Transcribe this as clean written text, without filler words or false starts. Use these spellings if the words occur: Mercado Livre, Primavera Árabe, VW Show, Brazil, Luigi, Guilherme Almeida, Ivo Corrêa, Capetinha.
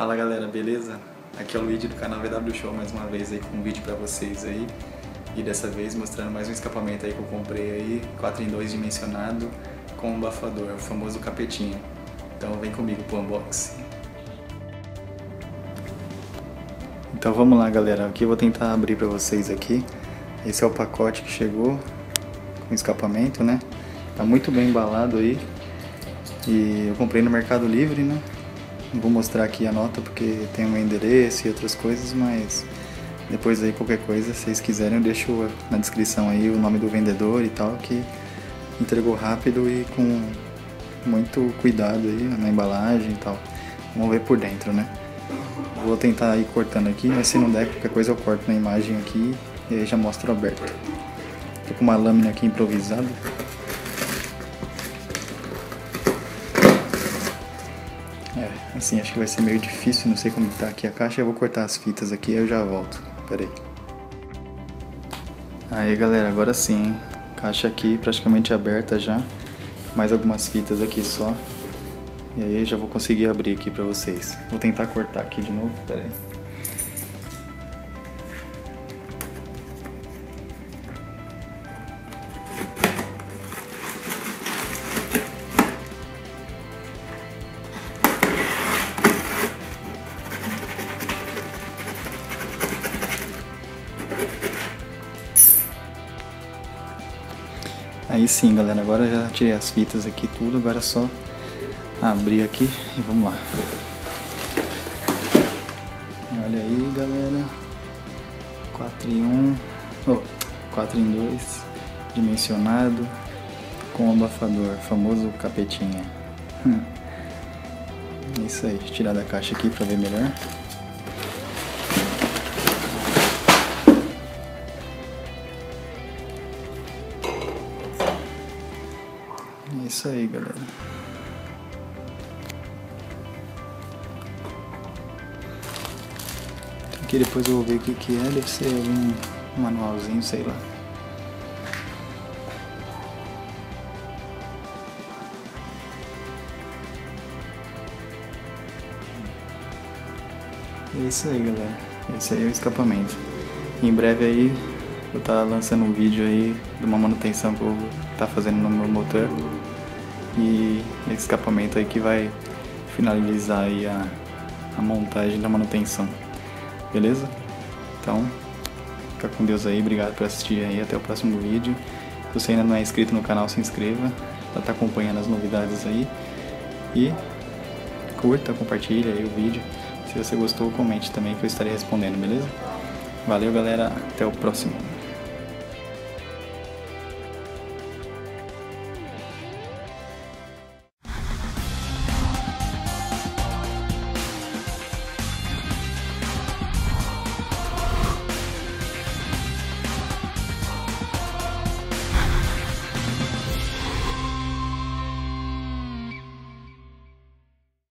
Fala galera, beleza? Aqui é o Luigi do canal VW Show, mais uma vez aí com um vídeo pra vocês aí. E dessa vez mostrando mais um escapamento aí que eu comprei aí, 4x2 dimensionado com um abafador, o famoso Capetinha. Então vem comigo pro unboxing. Então vamos lá galera, aqui eu vou tentar abrir pra vocês aqui. Esse é o pacote que chegou com escapamento, né? Tá muito bem embalado aí. E eu comprei no Mercado Livre, né? Não vou mostrar aqui a nota porque tem um endereço e outras coisas, mas depois aí qualquer coisa, se vocês quiserem, eu deixo na descrição aí o nome do vendedor e tal, que entregou rápido e com muito cuidado aí na embalagem e tal. Vamos ver por dentro, né? Vou tentar ir cortando aqui, mas se não der qualquer coisa eu corto na imagem aqui e aí já mostro aberto. Tô com uma lâmina aqui improvisada. Assim, acho que vai ser meio difícil, não sei como tá aqui a caixa. Eu vou cortar as fitas aqui e eu já volto. Pera aí. Aí galera, agora sim, hein? Caixa aqui praticamente aberta já. Mais algumas fitas aqui só. E aí eu já vou conseguir abrir aqui pra vocês. Vou tentar cortar aqui de novo, pera aí. Aí sim galera, agora já tirei as fitas aqui tudo, agora é só abrir aqui e vamos lá. Olha aí galera, 4x2 dimensionado com abafador, famoso Capetinha. É isso aí, deixa eu tirar da caixa aqui pra ver melhor. É isso aí, galera. Aqui depois eu vou ver o que é, deve ser um manualzinho, sei lá. É isso aí, galera. Esse aí é o escapamento. Em breve aí vou estar lançando um vídeo aí de uma manutenção que eu vou estar fazendo no meu motor. E esse escapamento aí que vai finalizar aí a montagem da manutenção, beleza? Então, fica com Deus aí, obrigado por assistir aí, até o próximo vídeo. Se você ainda não é inscrito no canal, se inscreva, já tá acompanhando as novidades aí. E curta, compartilha aí o vídeo, se você gostou, comente também que eu estarei respondendo, beleza? Valeu galera, até o próximo.